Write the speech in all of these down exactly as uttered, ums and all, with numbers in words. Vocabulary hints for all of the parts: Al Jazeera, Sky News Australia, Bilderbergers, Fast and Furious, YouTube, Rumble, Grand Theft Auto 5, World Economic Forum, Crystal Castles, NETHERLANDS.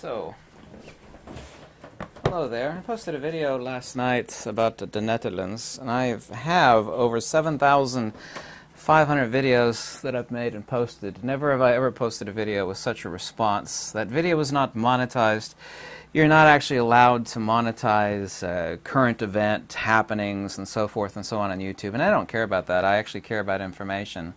So, hello there. I posted a video last night about the Netherlands, and I have over seven thousand five hundred videos that I've made and posted. Never have I ever posted a video with such a response. That video was not monetized. You're not actually allowed to monetize uh, current event happenings and so forth and so on on YouTube, and I don't care about that. I actually care about information.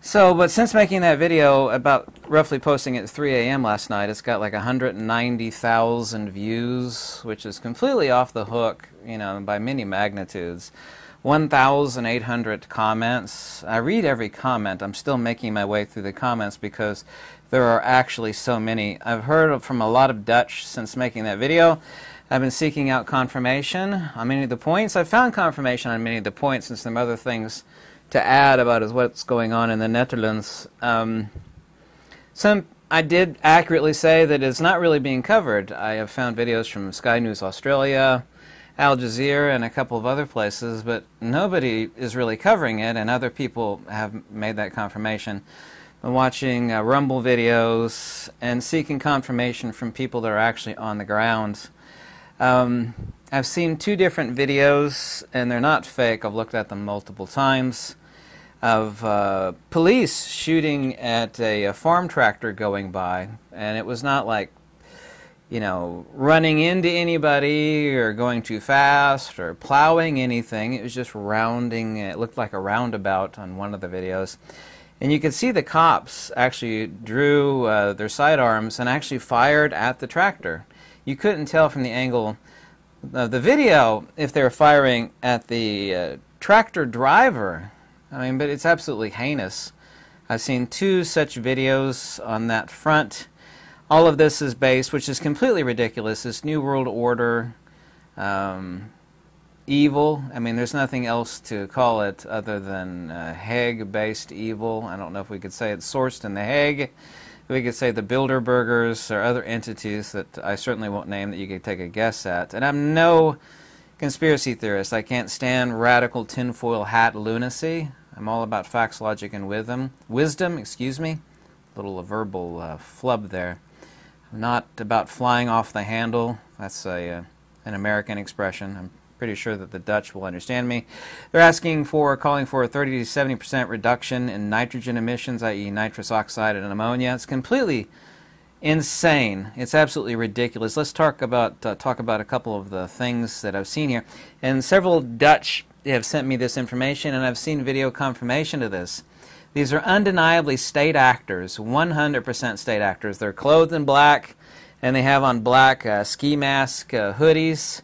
So, but since making that video, about roughly posting it at three A M last night, it's got like one hundred ninety thousand views, which is completely off the hook, you know, by many magnitudes. one thousand eight hundred comments. I read every comment. I'm still making my way through the comments because there are actually so many. I've heard from a lot of Dutch since making that video. I've been seeking out confirmation on many of the points. I've found confirmation on many of the points and some other things to add about is what's going on in the Netherlands. Um, some I did accurately say that it's not really being covered. I have found videos from Sky News Australia, Al Jazeera, and a couple of other places, but nobody is really covering it, and other people have made that confirmation. I'm watching uh, Rumble videos and seeking confirmation from people that are actually on the ground. Um, I've seen two different videos, and they're not fake. I've looked at them multiple times, of uh, police shooting at a, a farm tractor going by, and it was not like, you know, running into anybody or going too fast or plowing anything. It was just rounding. It looked like a roundabout on one of the videos. And you could see the cops actually drew uh, their sidearms and actually fired at the tractor. You couldn't tell from the angle of the video if they were firing at the uh, tractor driver. I mean, but it's absolutely heinous. I've seen two such videos on that front. All of this is based, which is completely ridiculous, this New World Order, um, evil. I mean, there's nothing else to call it other than uh, Hague-based evil. I don't know if we could say it's sourced in the Hague. We could say the Bilderbergers or other entities that I certainly won't name that you could take a guess at. And I'm no conspiracy theorist. I can't stand radical tinfoil hat lunacy. I'm all about facts, logic, and wisdom. Wisdom, excuse me. A little verbal uh, flub there. I'm not about flying off the handle. That's a, uh, an American expression. I'm pretty sure that the Dutch will understand me. They're asking for, calling for a thirty to seventy percent reduction in nitrogen emissions, that is nitrous oxide and ammonia. It's completely insane. It's absolutely ridiculous. Let's talk about, uh, talk about a couple of the things that I've seen here. And several Dutch have sent me this information, and I've seen video confirmation of this. These are undeniably state actors, one hundred percent state actors. They're clothed in black, and they have on black uh, ski mask uh, hoodies.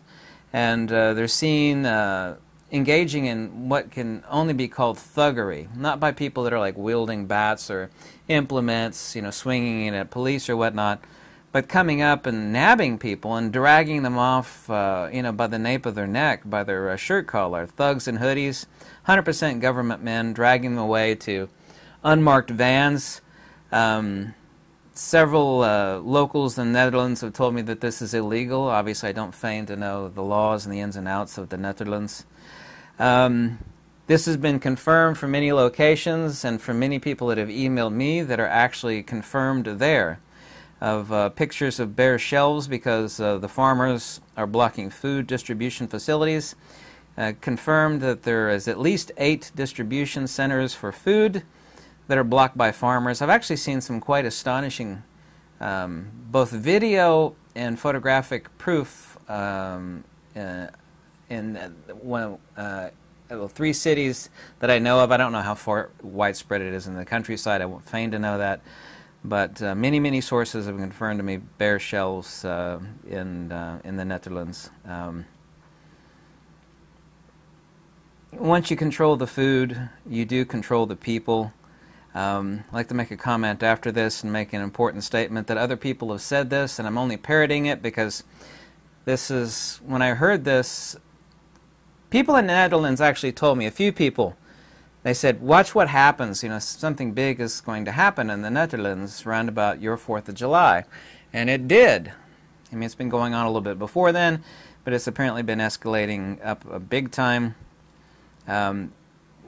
And uh, they're seen uh, engaging in what can only be called thuggery, not by people that are like wielding bats or implements, you know, swinging it at police or whatnot, but coming up and nabbing people and dragging them off, uh, you know, by the nape of their neck, by their uh, shirt collar. Thugs in hoodies, one hundred percent government men, dragging them away to unmarked vans. Um, Several uh, locals in the Netherlands have told me that this is illegal. Obviously, I don't feign to know the laws and the ins and outs of the Netherlands. Um, this has been confirmed from many locations and from many people that have emailed me that are actually confirmed there, of uh, pictures of bare shelves because uh, the farmers are blocking food distribution facilities. Uh, confirmed that there is at least eight distribution centers for food that are blocked by farmers. I've actually seen some quite astonishing um, both video and photographic proof um, uh, in uh, one, uh, three cities that I know of. I don't know how far widespread it is in the countryside. I won't feign to know that. But uh, many, many sources have confirmed to me bare shelves uh, in, uh, in the Netherlands. Um, once you control the food, you do control the people. Um, I'd like to make a comment after this and make an important statement that other people have said this, and I'm only parroting it because this is, when I heard this, people in the Netherlands actually told me, a few people, they said, watch what happens, you know, something big is going to happen in the Netherlands around about your fourth of July, and it did. I mean, it's been going on a little bit before then, but it's apparently been escalating up a big time. Um,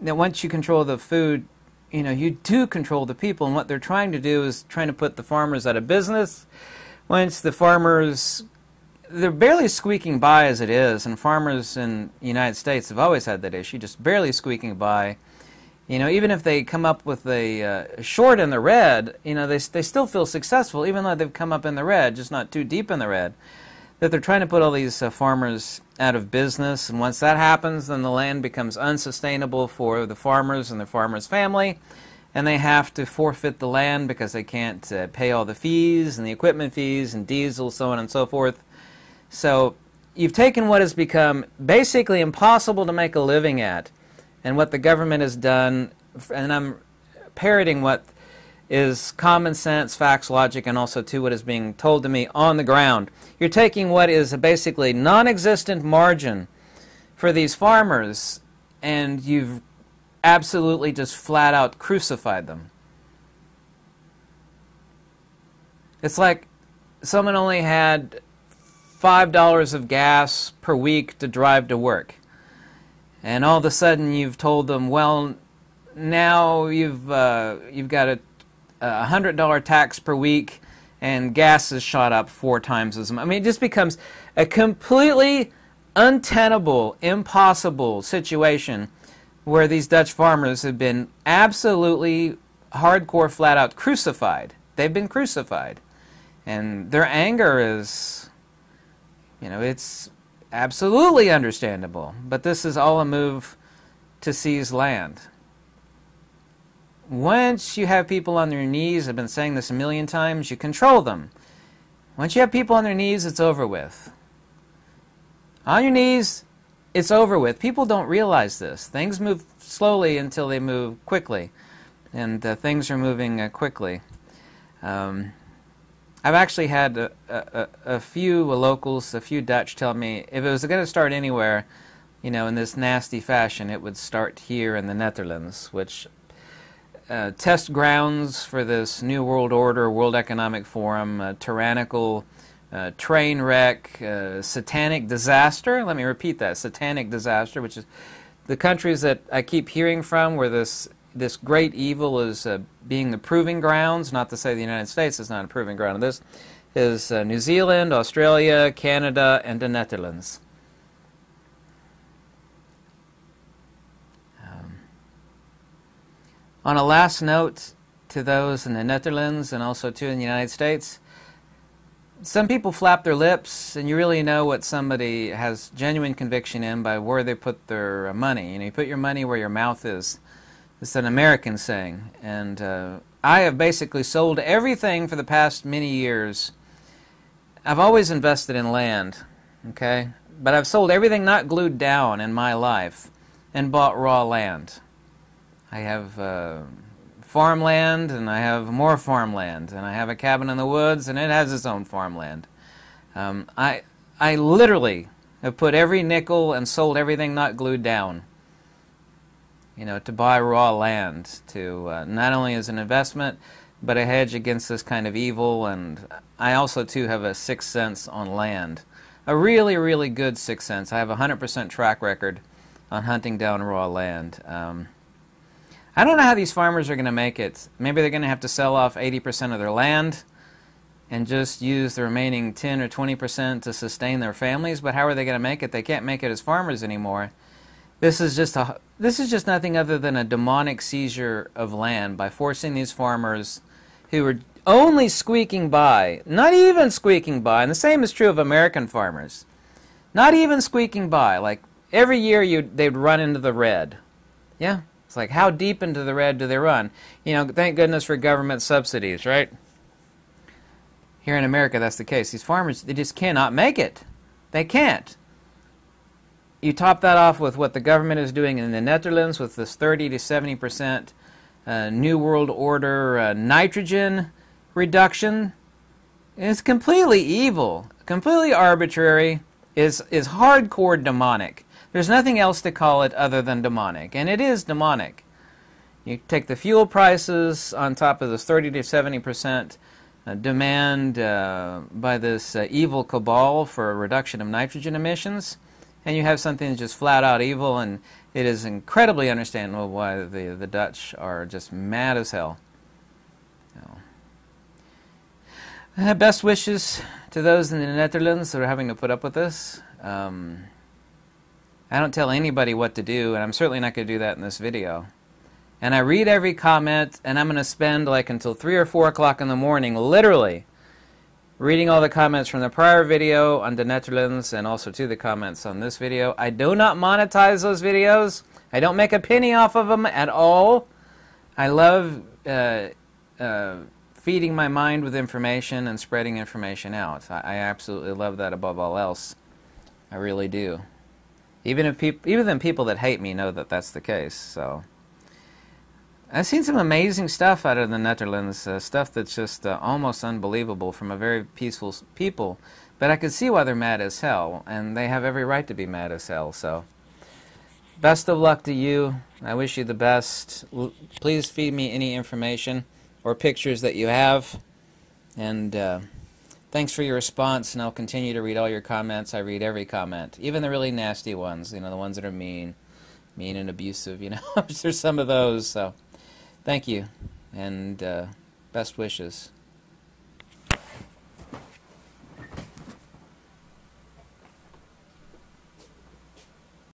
now, once you control the food, you know, you do control the people, and what they're trying to do is trying to put the farmers out of business, once the farmers, they're barely squeaking by as it is, and farmers in the United States have always had that issue, just barely squeaking by. You know, even if they come up with a uh, short in the red, you know, they, they still feel successful, even though they've come up in the red, just not too deep in the red, that they're trying to put all these uh, farmers out of business. And once that happens, then the land becomes unsustainable for the farmers and the farmer's family, and they have to forfeit the land because they can't uh, pay all the fees and the equipment fees and diesel, so on and so forth. So you've taken what has become basically impossible to make a living at, and what the government has done, and I'm parroting what is common sense, facts, logic, and also to what is being told to me on the ground. You're taking what is a basically non-existent margin for these farmers, and you've absolutely just flat out crucified them. It's like someone only had five dollars of gas per week to drive to work. And all of a sudden, you've told them, well, now you've uh, you've got a, a hundred dollar tax per week, and gas has shot up four times as much. I mean, it just becomes a completely untenable, impossible situation where these Dutch farmers have been absolutely hardcore, flat out crucified. They've been crucified, and their anger is, you know, it's absolutely understandable, but this is all a move to seize land. Once you have people on their knees, I've been saying this a million times, you control them. Once you have people on their knees, it's over with. On your knees, it's over with. People don't realize this. Things move slowly until they move quickly, and uh, things are moving uh, quickly. Um, I've actually had a, a, a few locals, a few Dutch tell me if it was going to start anywhere, you know, in this nasty fashion, it would start here in the Netherlands, which uh, test grounds for this New World Order, World Economic Forum, uh, tyrannical uh, train wreck, uh, satanic disaster. Let me repeat that, satanic disaster, which is the countries that I keep hearing from where this This great evil is uh, being the proving grounds, not to say the United States is not a proving ground of this, is uh, New Zealand, Australia, Canada, and the Netherlands. Um, on a last note to those in the Netherlands and also to in the United States, some people flap their lips, and you really know what somebody has genuine conviction in by where they put their money. You know, you put your money where your mouth is. It's an American saying, and uh, I have basically sold everything for the past many years. I've always invested in land, okay? But I've sold everything not glued down in my life and bought raw land. I have uh, farmland, and I have more farmland, and I have a cabin in the woods, and it has its own farmland. Um, I, I literally have put every nickel and sold everything not glued down, you know, to buy raw land, to uh, not only as an investment, but a hedge against this kind of evil. And I also, too, have a sixth sense on land, a really, really good sixth sense. I have a one hundred percent track record on hunting down raw land. Um, I don't know how these farmers are going to make it. Maybe they're going to have to sell off eighty percent of their land and just use the remaining ten or twenty percent to sustain their families, but how are they going to make it? They can't make it as farmers anymore. This is just a this is just nothing other than a demonic seizure of land by forcing these farmers who are only squeaking by, not even squeaking by, and the same is true of American farmers, not even squeaking by. Like every year you they'd run into the red. Yeah, it's like how deep into the red do they run? You know, thank goodness for government subsidies, right? Here in America, that's the case. These farmers, they just cannot make it. They can't. You top that off with what the government is doing in the Netherlands with this thirty to seventy percent uh, New World Order uh, nitrogen reduction. It's completely evil, completely arbitrary, is is hardcore demonic. There's nothing else to call it other than demonic, and it is demonic. You take the fuel prices on top of this thirty to seventy percent uh, demand uh, by this uh, evil cabal for a reduction of nitrogen emissions, and you have something that's just flat out evil, and it is incredibly understandable why the, the Dutch are just mad as hell. Uh, best wishes to those in the Netherlands that are having to put up with this. Um, I don't tell anybody what to do, and I'm certainly not going to do that in this video. And I read every comment, and I'm going to spend like until three or four o'clock in the morning, literally, reading all the comments from the prior video on the Netherlands and also to the comments on this video. I do not monetize those videos. I don't make a penny off of them at all. I love uh, uh, feeding my mind with information and spreading information out. I, I absolutely love that above all else. I really do. Even if peop- even the people that hate me know that that's the case, so... I've seen some amazing stuff out of the Netherlands, uh, stuff that's just uh, almost unbelievable from a very peaceful people. But I can see why they're mad as hell, and they have every right to be mad as hell. So, best of luck to you. I wish you the best. L- please feed me any information or pictures that you have. And uh, thanks for your response, and I'll continue to read all your comments. I read every comment, even the really nasty ones, you know, the ones that are mean, mean and abusive, you know. There's some of those, so... Thank you, and uh, best wishes.